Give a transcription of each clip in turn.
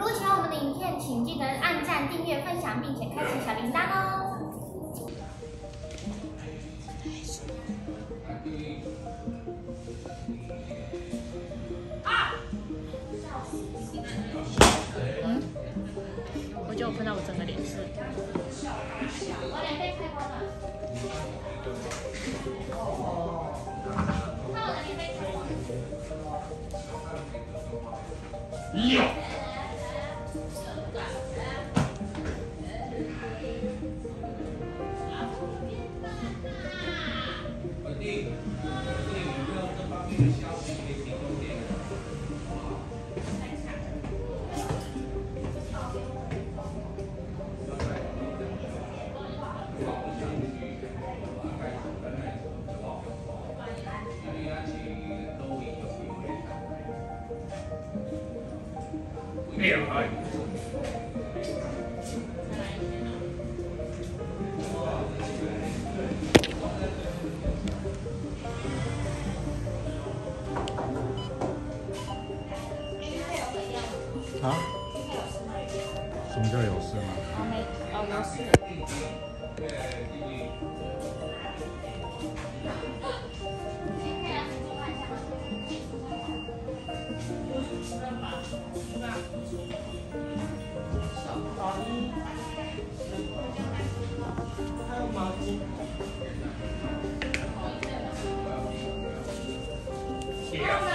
如果喜欢我们的影片，请记得按赞、订阅、分享，并且开启小铃铛哦。我觉得我碰到我整个脸是。我脸被开光了。看我的脸被开光了。呀！ 啊？什么叫有事吗？哦，有事。毛衣，还有毛巾。看到妹妹的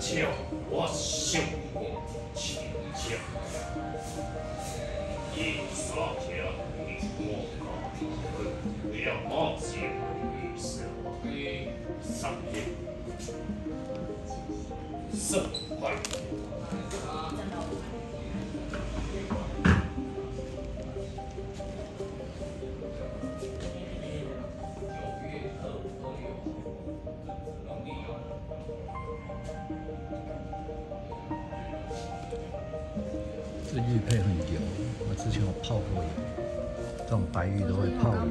巾。将我性命请将，以杀条你莫搞，不要冒险，你是我的上帝，胜败。 这玉佩很油，我之前有泡过油，这种白玉都会泡油。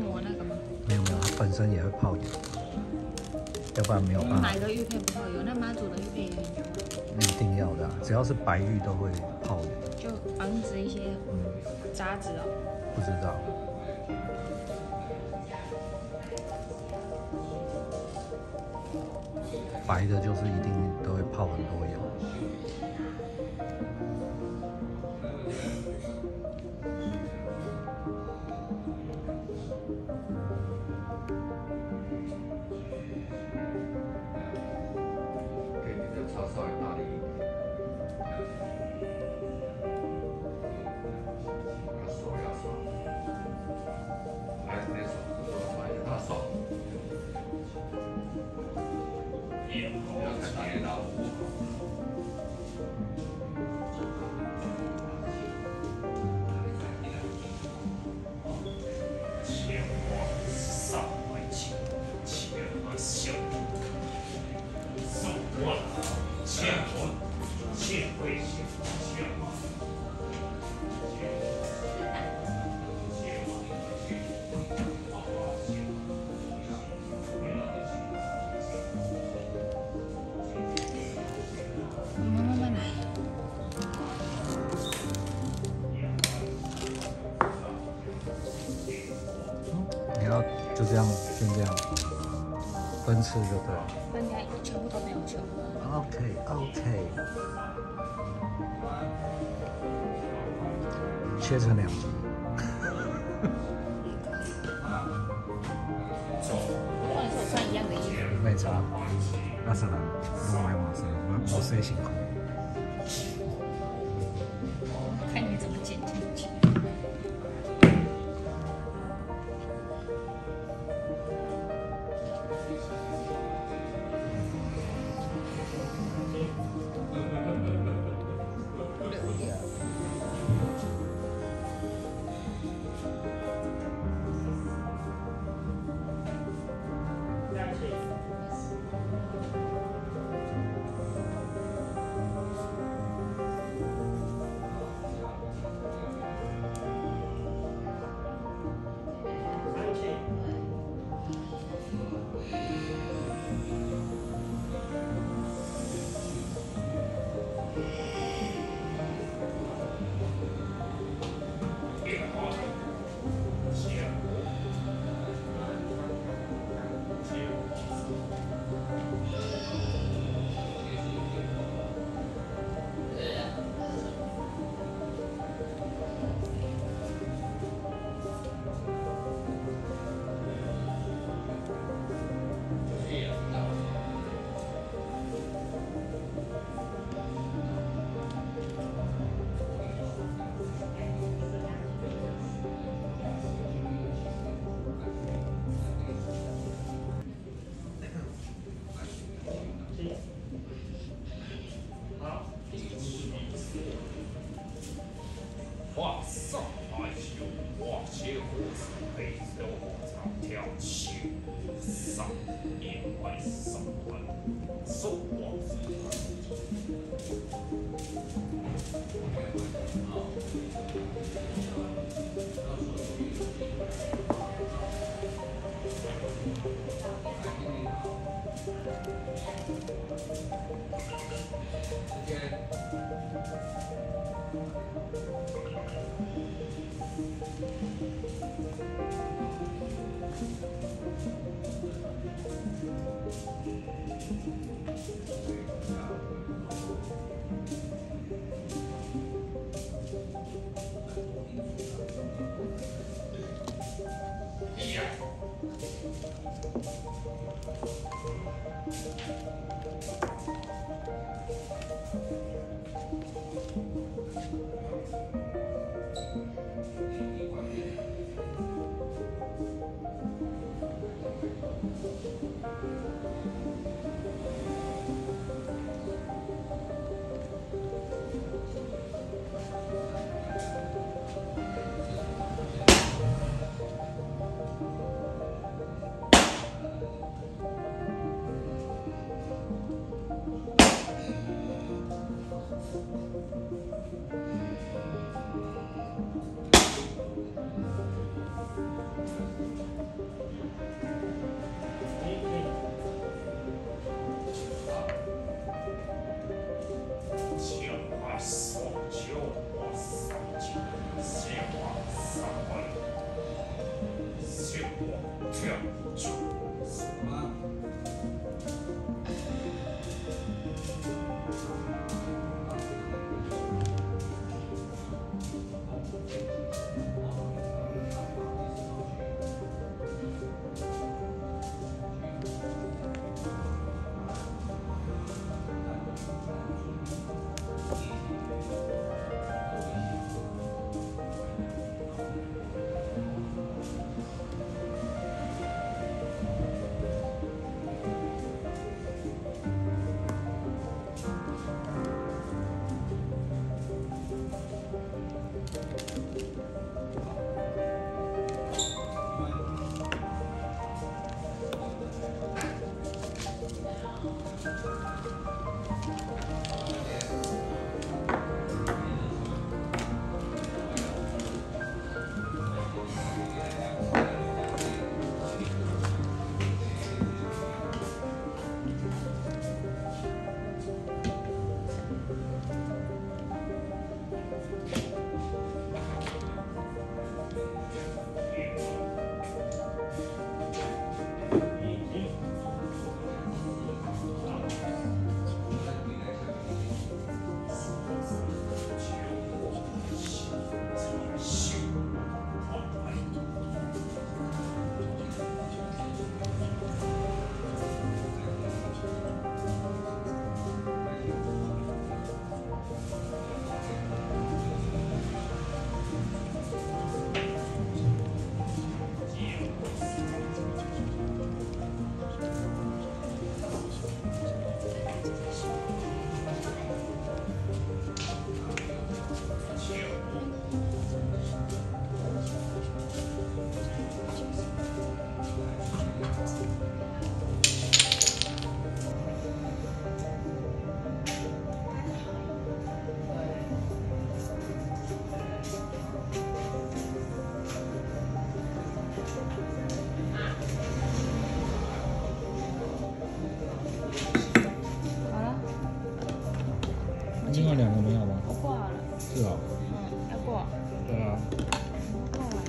没有没有，它本身也会泡油，要不然没有办法。买的玉佩不泡油，那妈祖的玉佩也很油。一定要的、啊，只要是白玉都会泡油。就防止一些渣子哦。不知道。 白的就是一定都会泡很多油。给你的叉稍微大力一点。把手压缩，还是那手多放一点，大手。 就这样，先这样分吃就对了。分开，全部都没有吃。OK， 切成两截。不能说穿一样的衣服。没差。那是的，我买我是，我最辛苦。看你怎么剪进去。另外两个没有吗？我挂了。是啊。嗯，要挂。对啊。挂完了。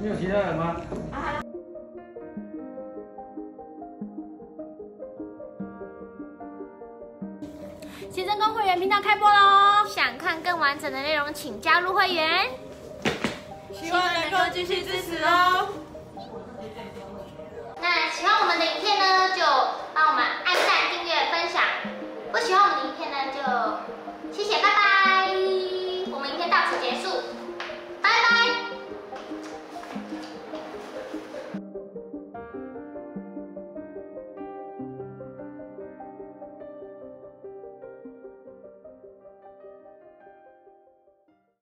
你有其他人吗？啊。奇珍宫会员频道开播喽！想看更完整的内容，请加入会员。希望能够继续支持哦。